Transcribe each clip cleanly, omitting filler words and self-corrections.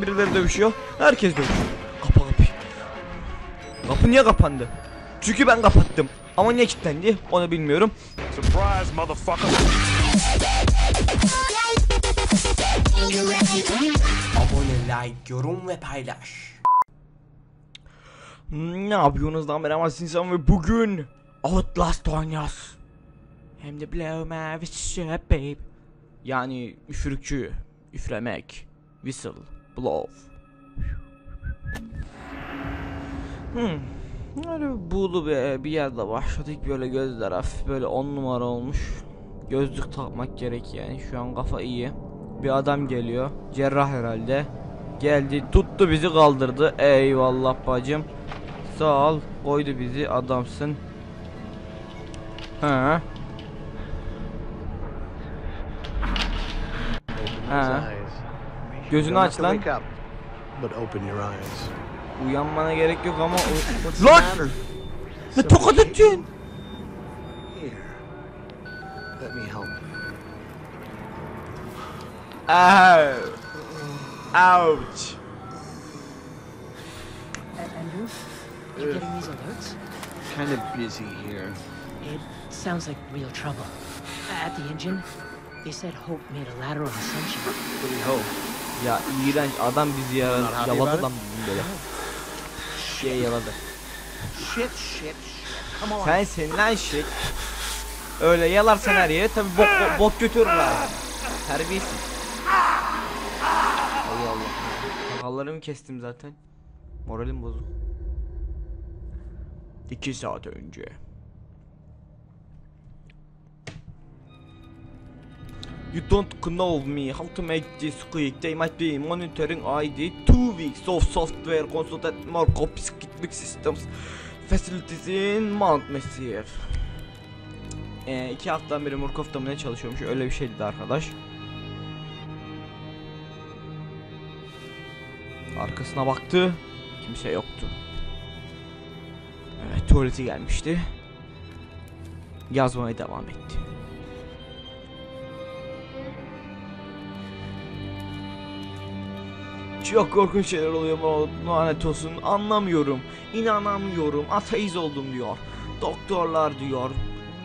Sokakta birileri dövüşüyor. Herkes dövüşüyor. Kapa kapıyı. Kapı niye kapandı? Çünkü ben kapattım. Ama niye kilitlendi onu bilmiyorum. Surprise motherfucker. Abone, like, yorum ve paylaş. Ne yapıyorsunuz lan, ben Amaz İnsan ve bugün Outlast oynuyoruz. Hem de blow my whistle babe. Yani üfürükçü, üflemek, whistle, blow. Öyle buğulu bir yerde başladık, böyle gözler hafif böyle 10 numara olmuş. Gözlük takmak gerek yani, şu an kafa iyi. Bir adam geliyor, cerrah herhalde. Geldi, tuttu bizi, kaldırdı. Eyvallah bacım. Sağ ol, koydu bizi, adamsın. Ha. Ha. Gözünü aç lan. Uyanmana gerek yok ama lan! Ne tokat ettin? Ouch. Andrew, you getting these alerts? Kind of busy here. It sounds like real trouble. At the engine, they said Hope made a lateral assumption. What do you hope? Ya iğrenç adam bizi yaladı lan böyle. Şey yaladı. Shit. Come on. Sensin lan shit. Öyle yalarsan her yere tabi bok götürürler. Terbiyesiz. Sakallarımı kestim zaten. Moralim bozuk. 2 saat önce. You don't know me. How to make this quick? They might be monitoring ID. 2 weeks of software consulted Murkoff skitlik systems facilities in Mount Messier. 2 haftadan beri Murkoff damına çalışıyormuş. Öyle bir şeydi arkadaş. Arkasına baktı, kimse yoktu. Evet, tuvaleti gelmişti. Yazmaya devam etti. Çok korkunç şeyler oluyor, lanet olsun, anlamıyorum, inanamıyorum, ateist oldum diyor. Doktorlar diyor,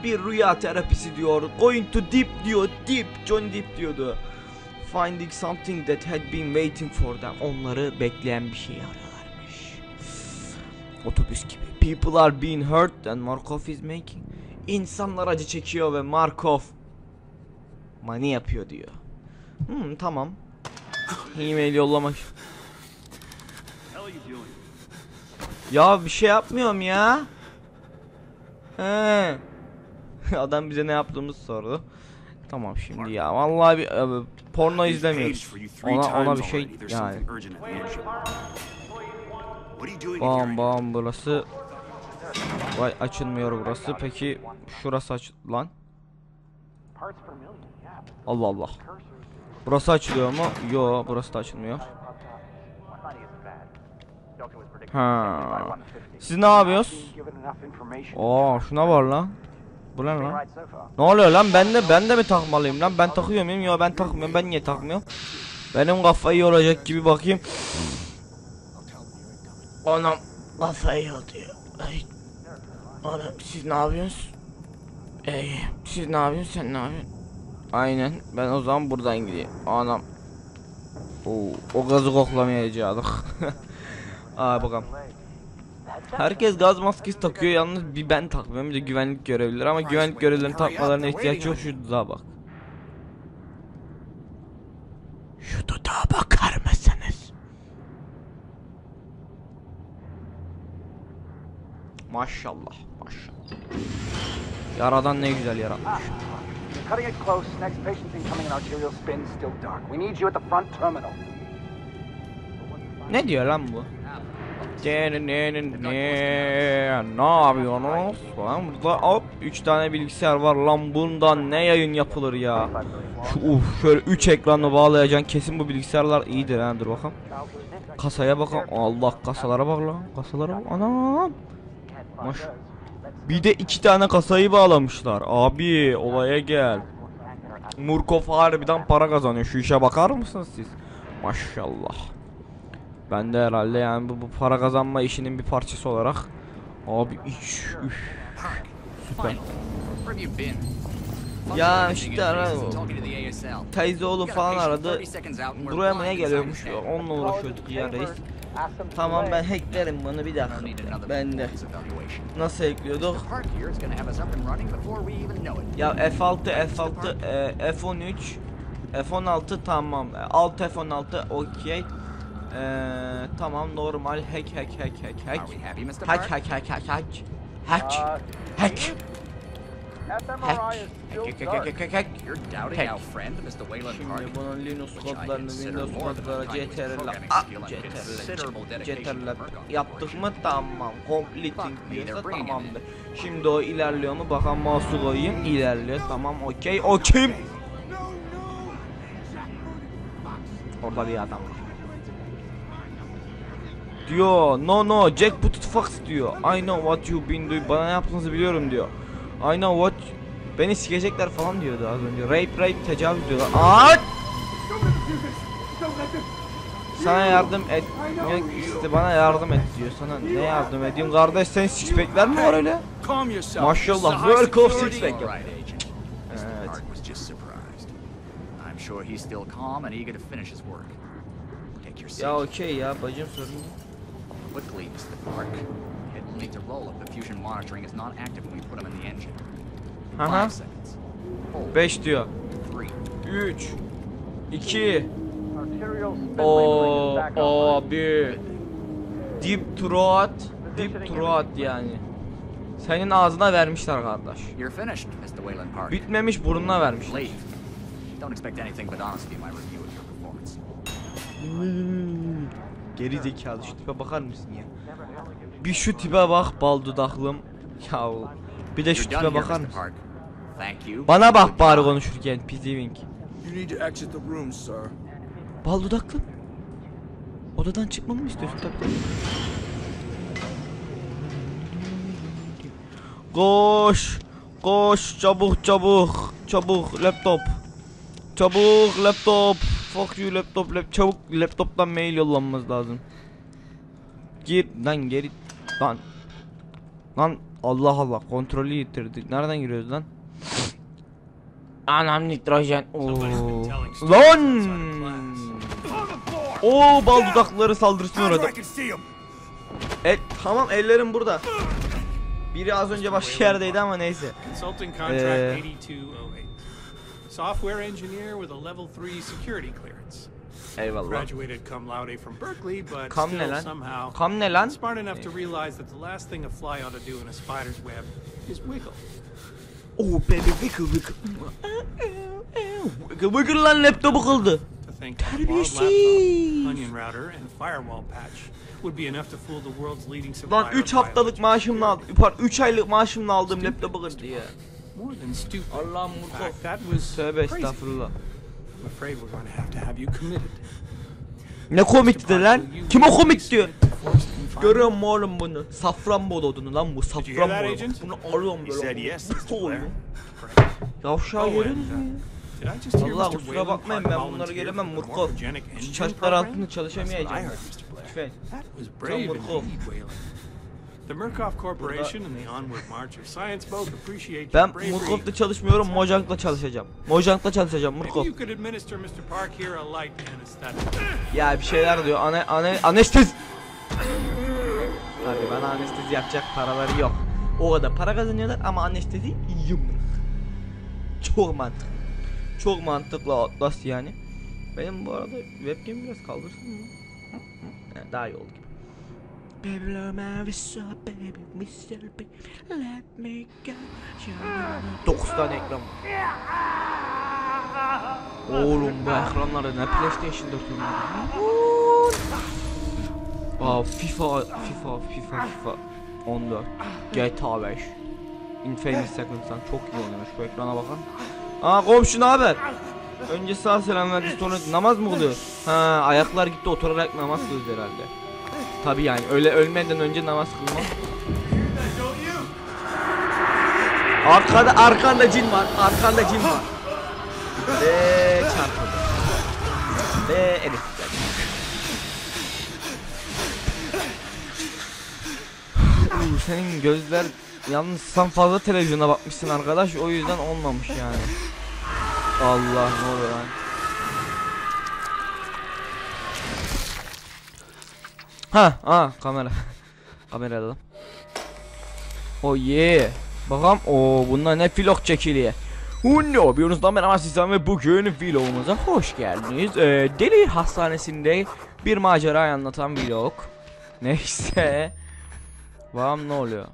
bir rüya terapisi diyor, going to deep diyor, deep, John Deep diyordu. Finding something that had been waiting for them. Onları bekleyen bir şey arıyorlarmış. Otobüs gibi. People are being hurt and Murkoff is making. İnsanlar acı çekiyor ve Murkoff money yapıyor diyor. Tamam. E-mail yollamak. Ya bir şey yapmıyorum ya. He. Adam bize ne yaptığımızı sordu. Tamam şimdi ya, vallahi bir porno izlemiyoruz. Ona bir şey yani. Bam burası. Vay, açılmıyor burası. Peki şurası açıl lan. Allah Allah. Burası açılıyor mu? Yo, burası da açılmıyor. Ha. Siz ne yapıyorsunuz? Oo, şuna var lan. Bu ne lan? Ne oluyor lan? Ben de mi takmalıyım lan? Ben takıyor muyum? Yok, ben takmıyorum. Ben niye takmıyorum? Benim kafayı yoracak gibi, bakayım. Anam kafayı yoruyor. Anam, siz ne yapıyorsunuz? Siz ne yapıyorsunuz? Sen ne yapıyorsun? Aynen. Ben o zaman buradan gideyim. Anam. Oo, o gazı koklamayacaktık. Aa bakalım. Herkes gaz maskesi takıyor, yalnız bir ben takmıyorum, bir de güvenlik görevlileri, ama güvenlik görevlilerinin takmalarına ihtiyaç yok. Şu dudağa bak. Şu dudağa bakar mısınız? Maşallah, maşallah. Yaradan ne güzel yaratmış. Ne diyor lan bu? Ne yapıyorsunuz? Lan burada hop 3 tane bilgisayar var lan, bundan ne yayın yapılır ya? Şöyle 3 ekranı bağlayacaksın, kesin bu bilgisayarlar iyidir ha, dur bakalım. Kasaya bakalım. Allah, kasalara bak lan. Kasalara bak. Anam. Bir de 2 tane kasayı bağlamışlar. Abi olaya gel. Murkoff harbiden para kazanıyor. Şu işe bakar mısınız siz? Maşallah. Ben de herhalde yani bu para kazanma işinin bir parçası olarak abi süper. Ya işte teyze oğlu falan aradı. Buraya mı ne geliyormuş? Onunla uğraşıyorduk ya reis. Tamam ben hacklerim bunu, bir dakika. Ben de. Nasıl hackliyorduk? Ya F6, F13, F16 tamam. Alt F16 okey. Tamam normal hack. Şimdi bunun Linux kodlarını, Windows kodlarını CTRL'le yaptık mı tamam. Completing diyorsa tamamdır. Şimdi o ilerliyor mu? Bakalım mouse'u koyayım. İlerliyor. Tamam okey. O kim? Orada bir adam var. Diyor no Jack put the fuck diyor. I know what you been doing. Bana ne yaptığınızı biliyorum diyor. I know what. Beni sikecekler falan diyordu az önce. Rape tecavüz diyorlar. Aaaaat! Sana yardım et. İşte bana yardım et diyor. Sana ne yardım edeyim kardeş, senin sixpack'ler mi var öyle? Maşallah Murkoff sixpack yok. Evet. Ya okey ya bacım, sorun değil. Need to roll up the fusion monitoring is not active when we put them in the engine. 5 diyor. 3 2. O abi deep throat yani. Senin ağzına vermişler kardeş. Bitmemiş burnuna vermişler. Don't expect anything but honesty in my review of your performance. Geri zekalı şu tipe bakar mısın ya? Bir şu tipe bak bal dudaklım. Ya bir de şu tipe bakar mısın? Bana bak bari konuşurken Pizivink. Bal dudaklım. Odadan çıkmamı mı istiyorsun? Tabii. Koş. Koş çabuk laptop. Fuck you laptop. Çabuk laptoptan mail yollanmamız lazım. Gir lan geri. Lan Allah kontrolü yitirdik. Nereden giriyoruz lan? Anam nitrojen. Lan! Oo bal dudakları saldırısına uğradı. Tamam ellerim burada. Biri az önce başka yerdeydi ama neyse. Software engineer with a level 3 security clearance. Graduated cum laude from Berkeley, but still somehow smart enough to realize that the last thing a fly ought to do in a spider's web is wiggle. Oh baby wiggle lan laptopu kıldı. Terbiyesiz. Onion router and firewall patch would be enough to fool the world's leading supplier. Lan 3 haftalık maaşımla aldım. 3 aylık maaşımla aldığım laptopu kıldı ya. Allah'ım Murkoff. Tövbe estağfurullah. Ne komikti lan? Kim o komik diyor? Görüyor musun oğlum bunu? Safranbolu odunu lan bu. Safranbolu. Bunu alıyorum böyle. Bu oğlum. Yavşağı görüyor musun ya? Valla kusura bakmayın ben bunlara gelemem Murkoff. Şartlar altında çalışamayacağım. Lütfen. Can Murkoff. Ben Murkoff'ta çalışmıyorum, Mojang'la çalışacağım. Murkoff. Ya bir şeyler diyor. Anestezi. Tabii bana anestezi yapacak paraları yok. O kadar para kazanıyorlar ama anestezi yok. Çok mantıklı. Outlast yani. Benim bu arada webcam biraz kaldırsın mı? Yani daha iyi oldu gibi. Baby, love my wrist up, baby, Mr. B, let me go. 9 tane ekran var. Oğlum bu ekranlarda ne PlayStation 4 oynuyor? Aa FIFA 14, GTA 5. Infamous Second'dan çok iyi oynamış, bu ekrana bakın. Aa komşu ne haber? Önce sağ selam verdi, sonra namaz mı oluyor? Ha ayaklar gitti, oturarak namaz kıldı herhalde. Tabi yani öyle ölmeden önce namaz kılma. Arkanda cin var. Ve çarpıldı. Ve evet. bu senin gözler yalnız, sen fazla televizyona bakmışsın arkadaş, o yüzden olmamış yani. Allah ne oluyor lan? Ha, ha kamera. Kamerada. Oh yeah. Bakalım. O bunlar ne vlog çekiliyor. Ne yapıyorsunuz lan, ben Arsizan ve bugün vlogumuza hoş geldiniz. Deli hastanesinde bir macerayı anlatan vlog. Neyse. Bakalım ne oluyor.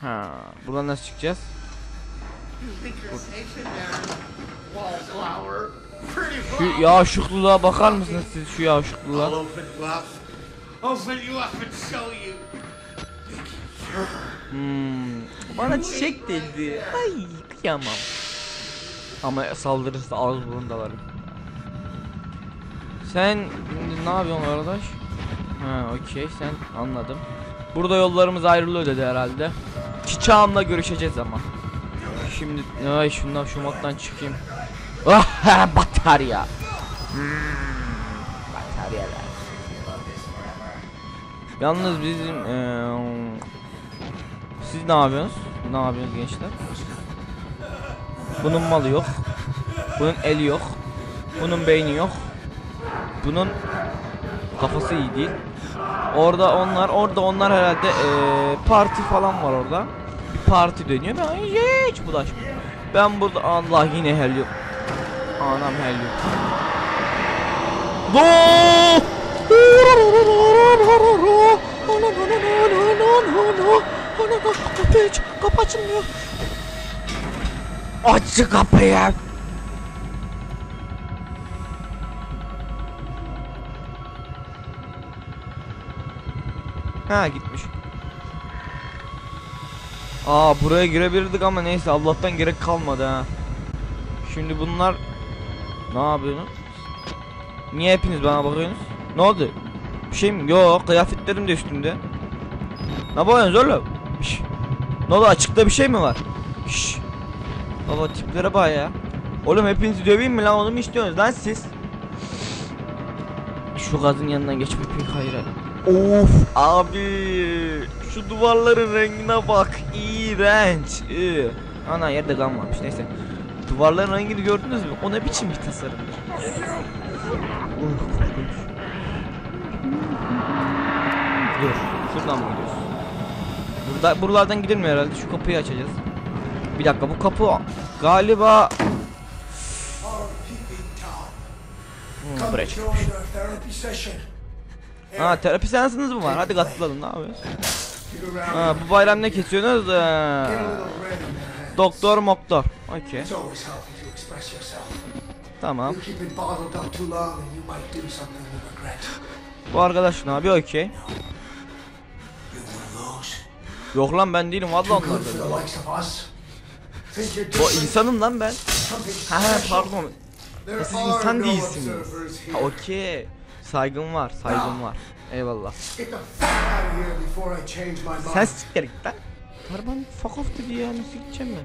Ha, buradan nasıl çıkacağız? Şu yavşıklığa bakar mısınız siz, şu yavşıklığa? Bana çiçek dedi. Ay kıyamam. Ama saldırırsa ağız burundalarım. Sen ne yapıyorsun arkadaş? Ha okey, sen anladım. Burada yollarımız ayrılıyor dedi herhalde. Çiçağımla görüşeceğiz ama. Şimdi ay şundan şu moddan çıkayım. Ah batarya. Bataryalar. Yalnız bizim siz ne yapıyorsunuz? Ne yapıyorsunuz gençler? Bunun malı yok. Bunun eli yok. Bunun beyni yok. Bunun kafası iyi değil. Orada onlar herhalde parti falan var orada. Bir parti dönüyor. Ben hiç bulaşmıyorum. Ben burada Allah yine helyum. Anam helyum. Kapıyı aç. Kapı açılmıyor. Aç kapıyı. Ha gitmiş. Aa buraya girebilirdik ama neyse, Allah'tan gerek kalmadı ha. Şimdi bunlar ne yapıyorsunuz? Niye hepiniz bana bakıyorsunuz? Ne oldu? Bir şey mi? Yok, kıyafetlerim de üstümde. Ne bakıyorsunuz oğlum? Şş. Ne oldu, açıkta bir şey mi var? Şş. Baba tiplere bak ya. Oğlum hepinizi döveyim mi lan, onu mu istiyorsunuz lan siz? Şu gazın yanından geçmek bir hayır. Of abi, şu duvarların rengine bak, iğrenç. Ana yerde kan varmış, neyse. Duvarların rengini gördünüz mü? O ne biçim bir tasarımdır? Dur, şuradan mı gidiyoruz? Burada, buralardan gidilmiyor herhalde, şu kapıyı açacağız. Bir dakika, bu kapı galiba... buraya çıkmış. Ha terapi seansınız mı var? Hadi katılalım, ne yapıyorsun? Ha bu bayram ne kesiyorsunuz? Doktor moktor. Okey. Tamam. Bu arkadaş ne yapıyor? Okey. Yok lan ben değilim vallahi onlar dedi. O insanım lan ben. Ha pardon. Siz insan değilsiniz. Ha okey. Saygım var, saygım var. Eyvallah. Sen siktir git lan. Tarban fuck off dedi ya, nasıl gideceğim ben?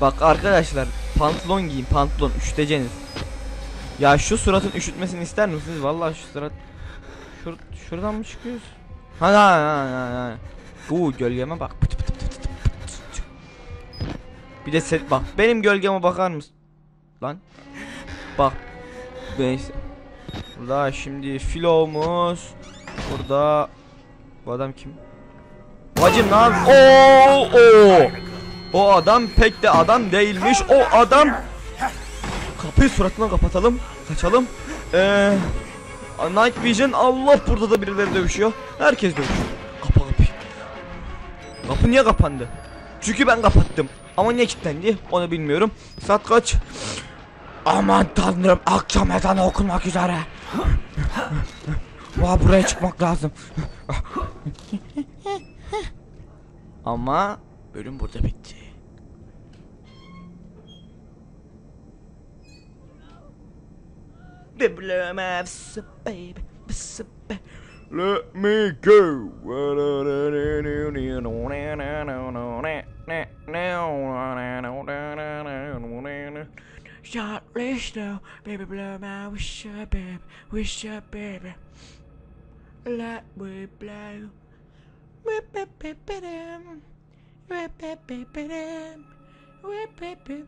Bak arkadaşlar, pantolon giyin, pantolon üşüteceğiniz. Ya şu suratın üşütmesini ister misiniz? Vallahi şu surat. Şuradan mı çıkıyoruz? Ha. Bu gölgeme bak. Bir de set bak. Benim gölgeme bakar mısın? Lan. Bak. Neyse. Burada şimdi filomuz. Burada bu adam kim? Bacım lan. O adam pek de adam değilmiş. O adam. Kapıyı suratına kapatalım. Kaçalım. Night Vision. Allah, burada da birileri dövüşüyor. Herkes dövüşüyor. Kapa kapıyı. Kapı niye kapandı? Çünkü ben kapattım. Ama niye kilitlendi? Onu bilmiyorum. Saat kaç? Aman tanrım, akşam ezanı okunmak üzere. Vah, buraya çıkmak lazım. Ama bölüm burada bitti. Let me go. Baby, blow my wish, baby, La webla. Web